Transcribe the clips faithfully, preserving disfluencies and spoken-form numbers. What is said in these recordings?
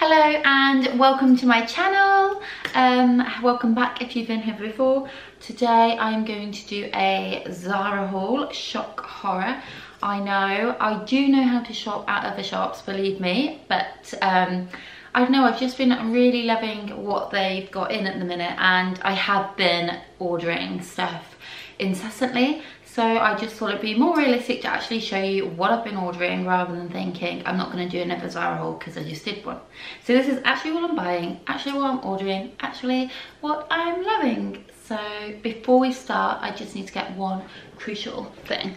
Hello and welcome to my channel. Um, welcome back if you've been here before. Today I'm going to do a Zara haul, shock horror. I know, I do know how to shop at other shops, believe me, but um, I don't know, I've just been really loving what they've got in at the minute and I have been ordering stuff incessantly. So I just thought it'd be more realistic to actually show you what I've been ordering rather than thinking I'm not going to do another Zara haul because I just did one. So this is actually what I'm buying, actually what I'm ordering, actually what I'm loving. So before we start, I just need to get one crucial thing.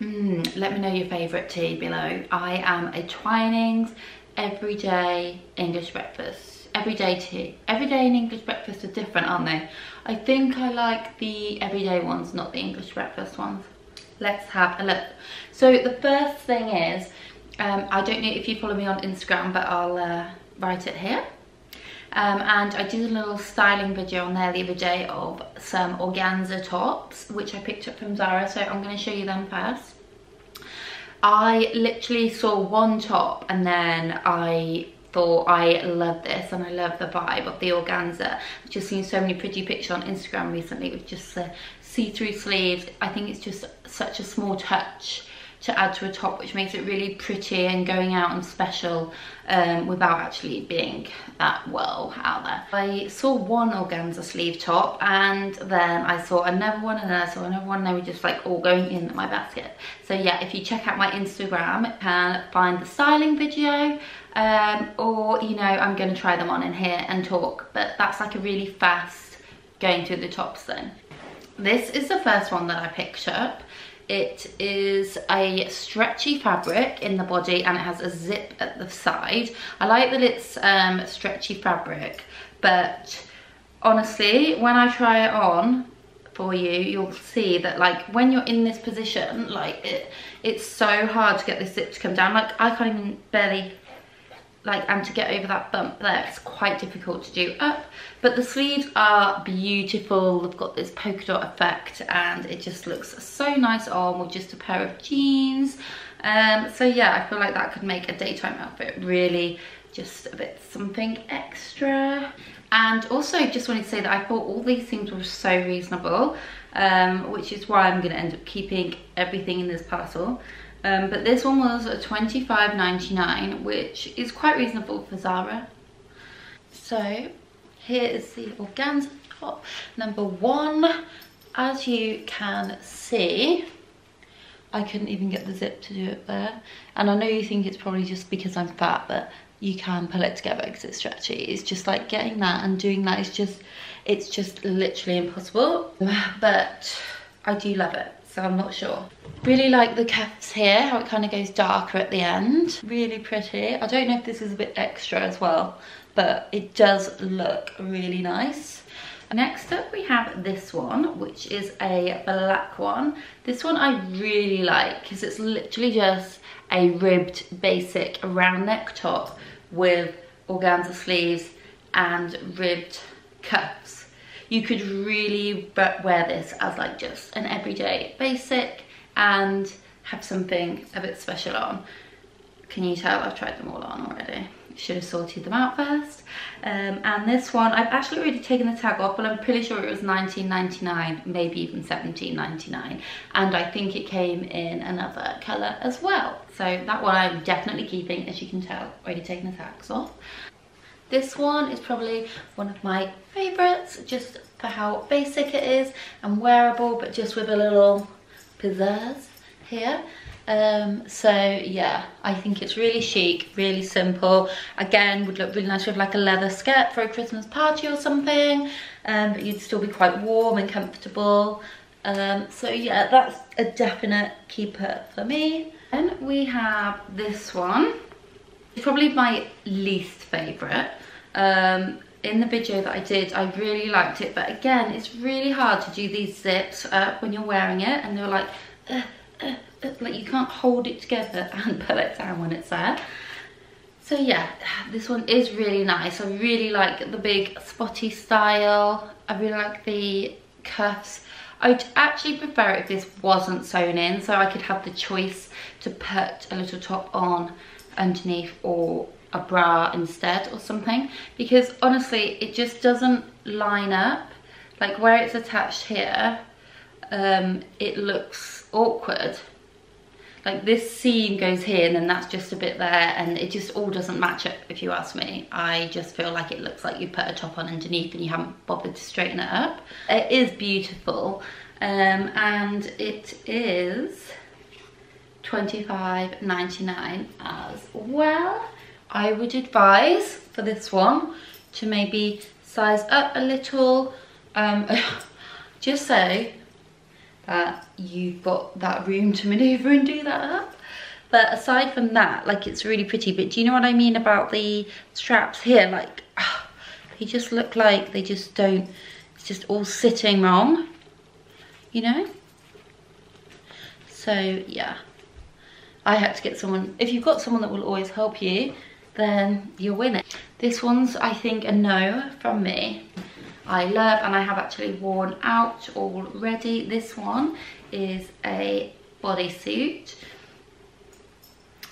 Mm, let me know your favourite tea below. I am a Twinings Everyday English Breakfast. Everyday tea. Everyday and English breakfast are different, aren't they? I think I like the everyday ones, not the English breakfast ones. Let's have a look. So the first thing is, um, I don't know if you follow me on Instagram, but I'll uh, write it here. Um, and I did a little styling video on there the other day of some organza tops, which I picked up from Zara, so I'm going to show you them first. I literally saw one top and then I thought I love this and I love the vibe of the organza. I've just seen so many pretty pictures on Instagram recently with just uh, see-through sleeves. I think it's just such a small touch to add to a top which makes it really pretty and going out and special um, without actually being that well out there. I saw one organza sleeve top and then I saw another one and then I saw another one and they were just like all going in my basket. So yeah, if you check out my Instagram, you can find the styling video um, or, you know, I'm going to try them on in here and talk, but that's like a really fast going through the tops then. This is the first one that I picked up. It is a stretchy fabric in the body and it has a zip at the side. I like that it's um, stretchy fabric, but honestly, when I try it on for you, you'll see that like when you're in this position, like it, it's so hard to get this zip to come down. Like I can't even barely, like, and to get over that bump there, it's quite difficult to do up. But the sleeves are beautiful. They've got this polka dot effect and it just looks so nice on with just a pair of jeans. Um, so yeah, I feel like that could make a daytime outfit really just a bit something extra. And also just wanted to say that I thought all these things were so reasonable, um, which is why I'm gonna end up keeping everything in this parcel. Um, but this one was twenty-five ninety-nine, which is quite reasonable for Zara. So here is the organza top number one. As you can see, I couldn't even get the zip to do it there. And I know you think it's probably just because I'm fat, but you can pull it together because it's stretchy. It's just like getting that and doing that is just, it's just literally impossible. But I do love it. So I'm not sure. Really like the cuffs here, how it kind of goes darker at the end. Really pretty. I don't know if this is a bit extra as well, but it does look really nice. Next up we have this one, which is a black one. This one I really like because it's literally just a ribbed basic round neck top with organza sleeves and ribbed cuffs. You could really wear this as like just an everyday basic and have something a bit special on. Can you tell I've tried them all on already? Should have sorted them out first. Um, and this one, I've actually already taken the tag off, but I'm pretty sure it was nineteen ninety-nine, maybe even seventeen ninety-nine. And I think it came in another colour as well. So that one I'm definitely keeping, as you can tell, already taken the tags off. This one is probably one of my favourites, just for how basic it is and wearable, but just with a little pizzazz here. Um, so yeah, I think it's really chic, really simple. Again, would look really nice with like a leather skirt for a Christmas party or something, um, but you'd still be quite warm and comfortable. Um, so yeah, that's a definite keeper for me. And we have this one. It's probably my least favourite. Um, in the video that I did, I really liked it, but again, it's really hard to do these zips up when you're wearing it, and they're like, uh, uh, uh, like you can't hold it together and pull it down when it's there. So yeah, this one is really nice. I really like the big spotty style. I really like the cuffs. I'd actually prefer it if this wasn't sewn in, so I could have the choice to put a little top on underneath or a bra instead or something, because honestly it just doesn't line up. Like where it's attached here, um, it looks awkward. Like this seam goes here and then that's just a bit there, and it just all doesn't match up, if you ask me. I just feel like it looks like you put a top on underneath and you haven't bothered to straighten it up. It is beautiful, um, and it is twenty-five ninety-nine as well. I would advise for this one to maybe size up a little, um, just so that you've got that room to maneuver and do that up. But aside from that, like, it's really pretty. But do you know what I mean about the straps here? Like, oh, they just look like they just don't, it's just all sitting wrong, you know? So yeah, I had to get someone. If you've got someone that will always help you, then you'll win it. This one's, I think, a no from me. I love, and I have actually worn out already. This one is a bodysuit,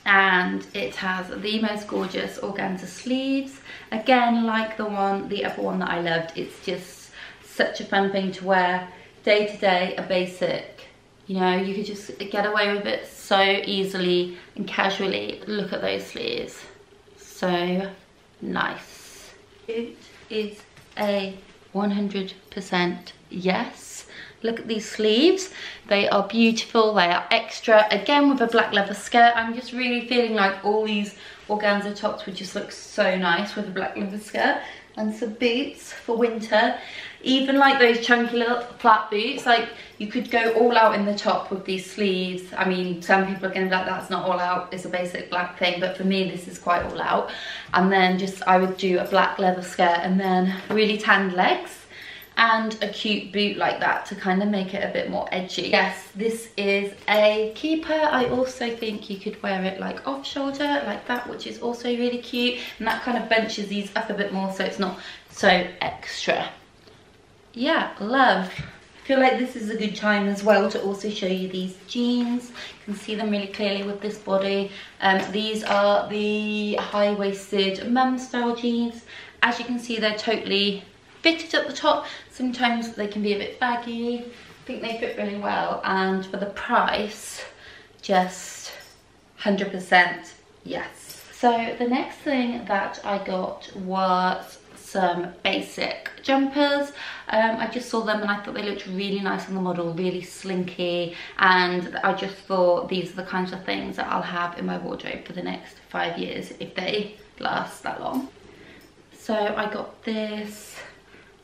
and it has the most gorgeous organza sleeves. Again, like the one, the other one that I loved, it's just such a fun thing to wear day to day, a basic, you know, you could just get away with it so easily and casually. Look at those sleeves, so nice. It is a one hundred percent yes. Look at these sleeves, they are beautiful, they are extra. Again, with a black leather skirt, I'm just really feeling like all these organza tops would just look so nice with a black leather skirt, and some boots for winter. Even like those chunky little flat boots, like you could go all out in the top with these sleeves. I mean, some people are gonna be like, that's not all out, it's a basic black thing, but for me this is quite all out. And then just, I would do a black leather skirt and then really tanned legs and a cute boot like that to kind of make it a bit more edgy. Yes, this is a keeper. I also think you could wear it like off shoulder like that, which is also really cute, and that kind of bunches these up a bit more so it's not so extra. Yeah, love. I feel like this is a good time as well to also show you these jeans. You can see them really clearly with this body. Um, these are the high-waisted mum style jeans. As you can see, they're totally fitted at the top. Sometimes they can be a bit baggy. I think they fit really well, and for the price, just one hundred percent yes. So the next thing that I got was some basic jumpers. um, I just saw them and I thought they looked really nice on the model, really slinky, and I just thought these are the kinds of things that I'll have in my wardrobe for the next five years if they last that long. So I got this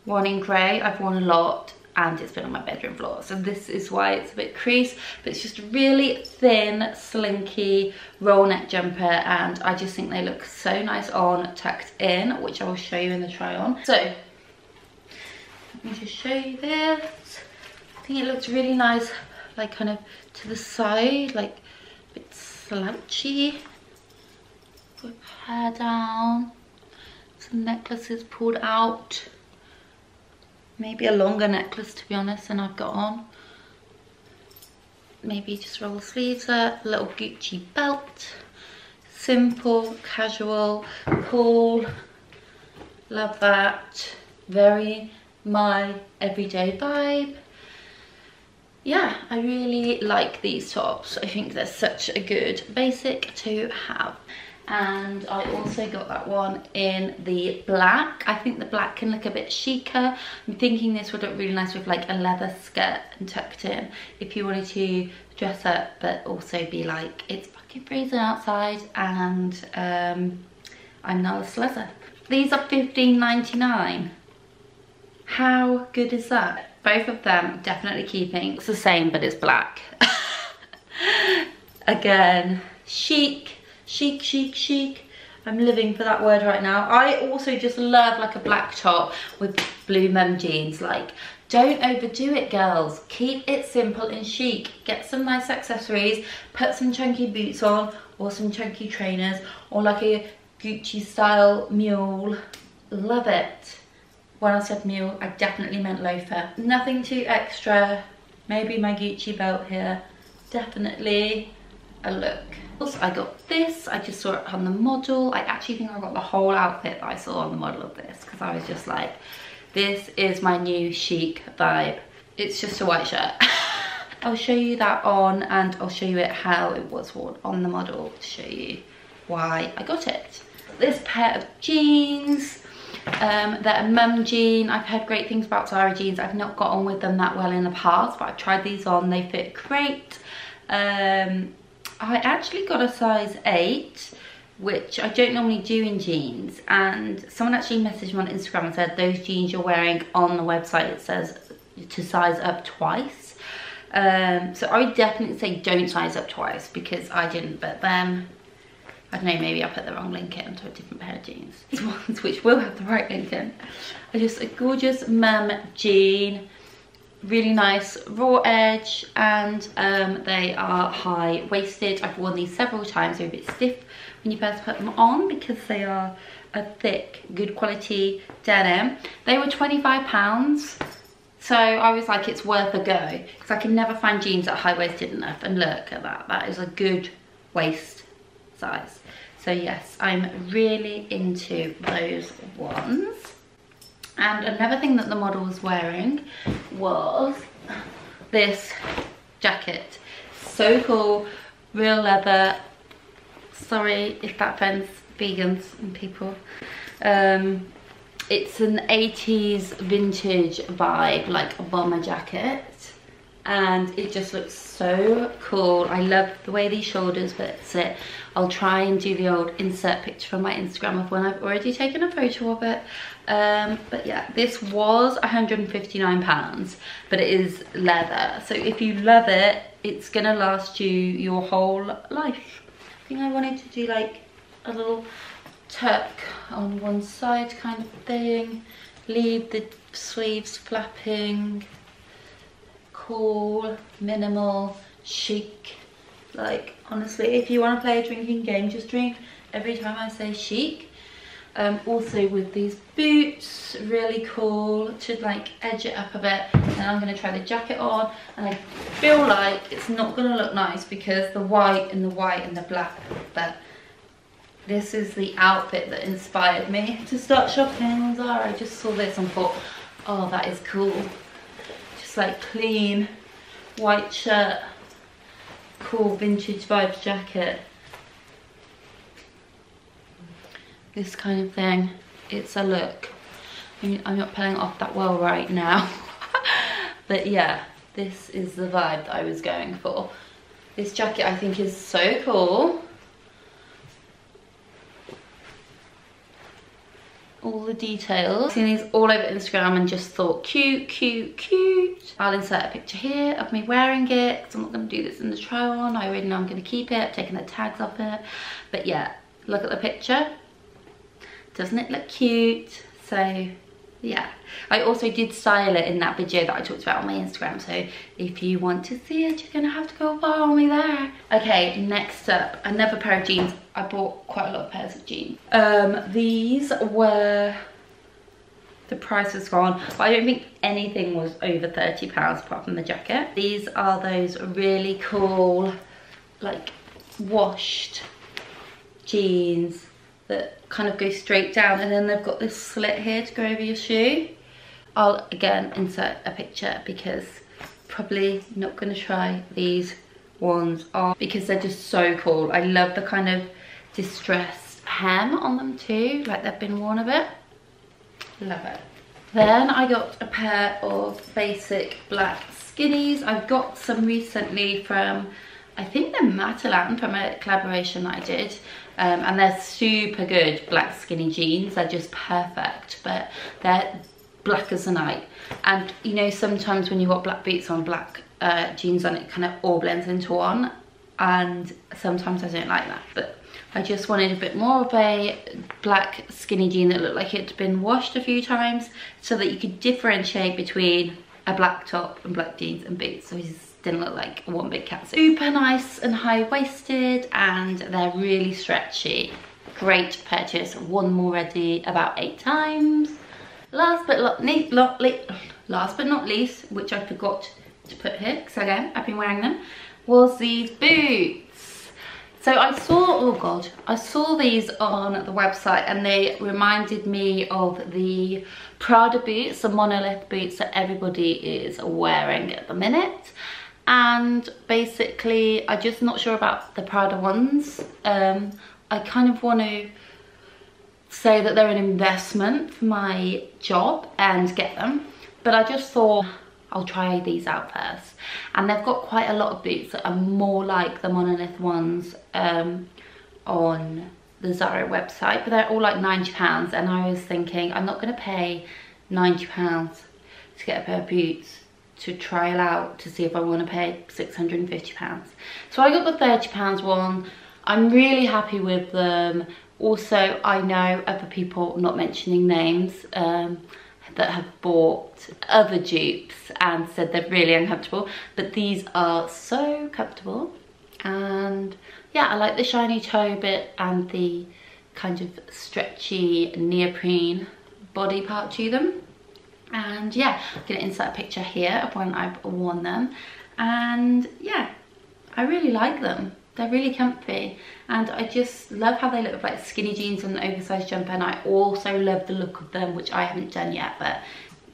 one in grey. I've worn a lot and it's been on my bedroom floor, so this is why it's a bit creased, but it's just really thin, slinky roll neck jumper, and I just think they look so nice on, tucked in, which I will show you in the try on. So let me just show you this. I think it looks really nice, like kind of to the side, like a bit slouchy. Put hair down, some necklaces pulled out. Maybe a longer necklace, to be honest, than I've got on. Maybe just roll the sleeves up, a little Gucci belt. Simple, casual, cool. Love that. Very my everyday vibe. Yeah, I really like these tops. I think they're such a good basic to have. And I also got that one in the black. I think the black can look a bit chicer. I'm thinking this would look really nice with like a leather skirt and tucked in if you wanted to dress up, but also be like, it's fucking freezing outside and um, I'm not a sluzzer. These are fifteen ninety-nine. How good is that? Both of them definitely keeping. It's the same, but it's black. Again, chic. Chic, chic, chic. I'm living for that word right now. I also just love like a black top with blue mum jeans. Like, don't overdo it, girls. Keep it simple and chic. Get some nice accessories, put some chunky boots on or some chunky trainers or like a Gucci style mule. Love it. when I said mule, I definitely meant loafer. Nothing too extra. Maybe my Gucci belt here. Definitely a look. Also, I got this. I just saw it on the model. I actually think I got the whole outfit that I saw on the model of this, because I was just like, this is my new chic vibe. It's just a white shirt. I'll show you that on, and I'll show you it how it was worn on the model to show you why I got it. This pair of jeans, um, they're a mum jean. I've heard great things about Zara jeans. I've not got on with them that well in the past, but I've tried these on. They fit great. Um, I actually got a size eight, which I don't normally do in jeans. And someone actually messaged me on Instagram and said, those jeans you're wearing on the website, it says to size up twice. Um, so I would definitely say don't size up twice, because I didn't, but then, I don't know, maybe I put the wrong link in onto a different pair of jeans. These ones, which will have the right link in, are just a gorgeous mum jean. Really nice raw edge, and um, they are high-waisted. I've worn these several times. They're a bit stiff when you first put them on because they are a thick, good quality denim. They were twenty-five pounds. So I was like, it's worth a go, because I can never find jeans that are high-waisted enough, and look at that, that is a good waist size. So yes, I'm really into those ones. And another thing that the model was wearing was this jacket. So cool, real leather. Sorry if that offends vegans and people. Um, It's an eighties vintage vibe, like a bomber jacket. And it just looks so cool. I love the way these shoulders sit. I'll try and do the old insert picture from my Instagram of when I've already taken a photo of it. Um, but yeah, this was one hundred and fifty-nine pounds, but it is leather. So if you love it, it's gonna last you your whole life. I think I wanted to do like a little tuck on one side kind of thing, leave the sleeves flapping, cool, minimal, chic. Like honestly, if you want to play a drinking game, just drink every time I say chic. Um, also with these boots, really cool to like edge it up a bit. And I'm going to try the jacket on, and I feel like it's not going to look nice because the white and the white and the black, but this is the outfit that inspired me to start shopping on Zara. I just saw this and thought, oh, that is cool. Just like clean, white shirt, cool vintage vibes jacket. This kind of thing, it's a look. I mean, I'm not pulling it off that well right now. But yeah, this is the vibe that I was going for. This jacket I think is so cool. All the details. Seen these all over Instagram and just thought cute, cute, cute. I'll insert a picture here of me wearing it, because I'm not going to do this in the try on. I already know I'm going to keep it. I've taken the tags off it. But yeah, look at the picture. Doesn't it look cute? So yeah. I also did style it in that video that I talked about on my Instagram. So if you want to see it, you're going to have to go follow me there. Okay, next up, another pair of jeans. I bought quite a lot of pairs of jeans. Um, these were, the price was gone, but I don't think anything was over thirty pounds apart from the jacket. These are those really cool, like washed jeans that kind of go straight down, and then they've got this slit here to go over your shoe. I'll again insert a picture because probably not gonna try these ones on because they're just so cool. I love the kind of distressed hem on them too, like they've been worn a bit. Love it. Then I got a pair of basic black skinnies. I've got some recently from, I think they're Matalan, from a collaboration that I did. Um, and they're super good black skinny jeans. They're just perfect, but they're black as the night. And you know, sometimes when you've got black boots on, black uh, jeans on, it kind of all blends into one. And sometimes I don't like that, but I just wanted a bit more of a black skinny jean that looked like it'd been washed a few times so that you could differentiate between a black top and black jeans and boots. So it just didn't look like one big catsuit. Super nice and high-waisted, and they're really stretchy. Great purchase. One more ready about eight times. Last but not least, last but not least, which I forgot to put here, because again, I've been wearing them, was these boots. So I saw, oh God, I saw these on the website and they reminded me of the Prada boots, the Monolith boots that everybody is wearing at the minute. And basically, I'm just not sure about the Prada ones. Um, I kind of want to say that they're an investment for my job and get them. But I just thought I'll try these out first. And they've got quite a lot of boots that are more like the Monolith ones um, on the Zara website. But they're all like ninety pounds. And I was thinking, I'm not going to pay ninety pounds to get a pair of boots to trial out to see if I want to pay six hundred and fifty pounds. So I got the thirty pounds one. I'm really happy with them. Also, I know other people, not mentioning names, um, that have bought other dupes and said they're really uncomfortable, but these are so comfortable. And yeah, I like the shiny toe bit and the kind of stretchy neoprene body part to them. And yeah, I'm gonna insert a picture here of when I've worn them. And yeah, I really like them. They're really comfy, and I just love how they look with like skinny jeans and an oversized jumper. And I also love the look of them, which I haven't done yet, but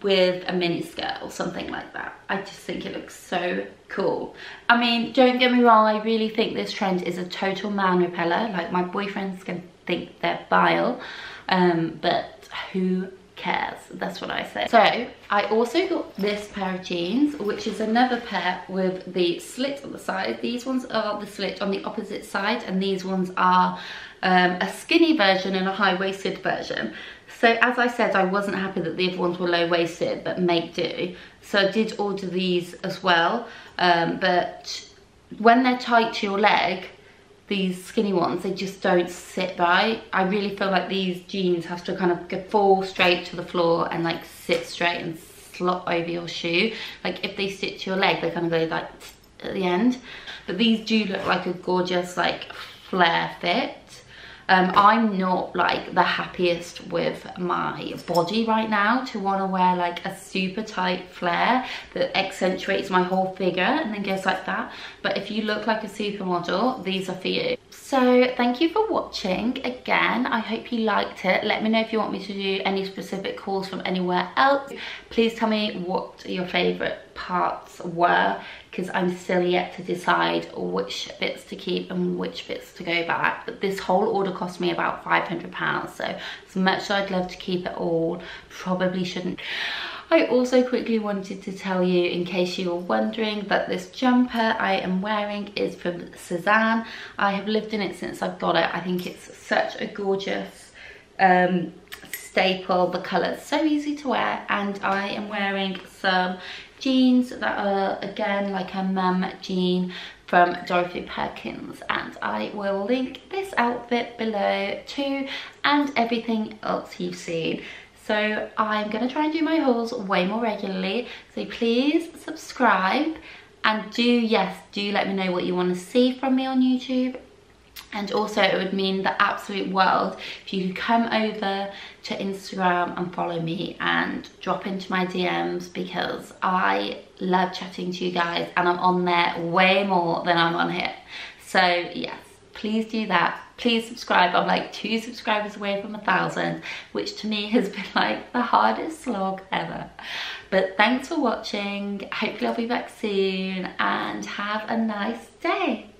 with a mini skirt or something like that. I just think it looks so cool. I mean, don't get me wrong, I really think this trend is a total man repeller. Like, my boyfriend's gonna think they're vile, um, but who cares? That's what I say. So I also got this pair of jeans, which is another pair with the slit on the side. These ones are the slit on the opposite side, and these ones are um, a skinny version and a high-waisted version. So as I said, I wasn't happy that the other ones were low-waisted, but make do. So I did order these as well, um, but when they're tight to your leg, these skinny ones, they just don't sit right. I really feel like these jeans have to kind of go fall straight to the floor and like sit straight and slot over your shoe. Like, if they sit to your leg, they kind of go like at the end. But these do look like a gorgeous like flare fit. Um, I'm not like the happiest with my body right now to want to wear like a super tight flare that accentuates my whole figure and then goes like that. But if you look like a supermodel, these are for you. So thank you for watching again. I hope you liked it. Let me know if you want me to do any specific hauls from anywhere else. Please tell me what your favourite parts were, because I'm still yet to decide which bits to keep and which bits to go back. But this whole order cost me about five hundred pounds, so as much as I'd love to keep it all, probably shouldn't. I also quickly wanted to tell you, in case you were wondering, that this jumper I am wearing is from Sezane. I have lived in it since I've got it. I think it's such a gorgeous um, staple. The colour's so easy to wear, and I am wearing some jeans that are, again, like a mum jean from Dorothy Perkins, and I will link this outfit below too, and everything else you've seen. So I'm going to try and do my hauls way more regularly. So please subscribe, and do, yes, do let me know what you want to see from me on YouTube. And also, it would mean the absolute world if you could come over to Instagram and follow me and drop into my D Ms, because I love chatting to you guys, and I'm on there way more than I'm on here. So yes, please do that. Please subscribe. I'm like two subscribers away from a thousand, which to me has been like the hardest slog ever. But thanks for watching. Hopefully I'll be back soon, and have a nice day.